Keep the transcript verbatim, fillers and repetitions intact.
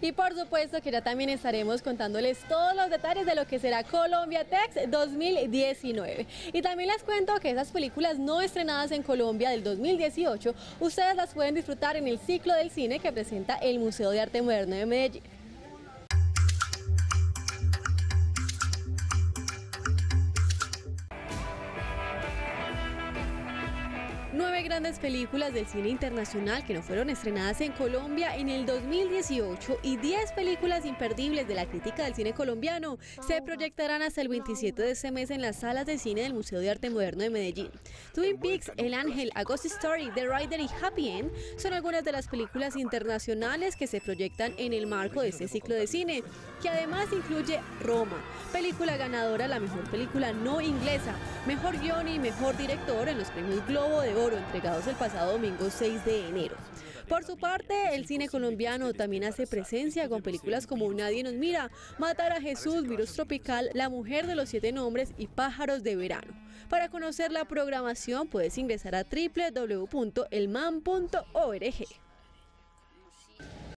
Y por supuesto que ya también estaremos contándoles todos los detalles de lo que será Colombia Tech dos mil diecinueve. Y también les cuento que esas películas no estrenadas en Colombia del dos mil dieciocho, ustedes las pueden disfrutar en el ciclo del cine que presenta el Museo de Arte Moderno de Medellín. Nueve grandes películas del cine internacional que no fueron estrenadas en Colombia en el dos mil dieciocho y diez películas imperdibles de la crítica del cine colombiano se proyectarán hasta el veintisiete de este mes en las salas de cine del Museo de Arte Moderno de Medellín. Twin Peaks, El Ángel, A Ghost Story, The Rider y Happy End son algunas de las películas internacionales que se proyectan en el marco de este ciclo de cine, que además incluye Roma, película ganadora la mejor película no inglesa, mejor guion y mejor director en los premios Globo de Oro entregados el pasado domingo seis de enero. Por su parte, el cine colombiano también hace presencia con películas como Nadie nos mira, Matar a Jesús, Virus Tropical, La Mujer de los Siete Nombres y Pájaros de Verano. Para conocer la programación puedes ingresar a doble u doble u doble u punto elman punto org.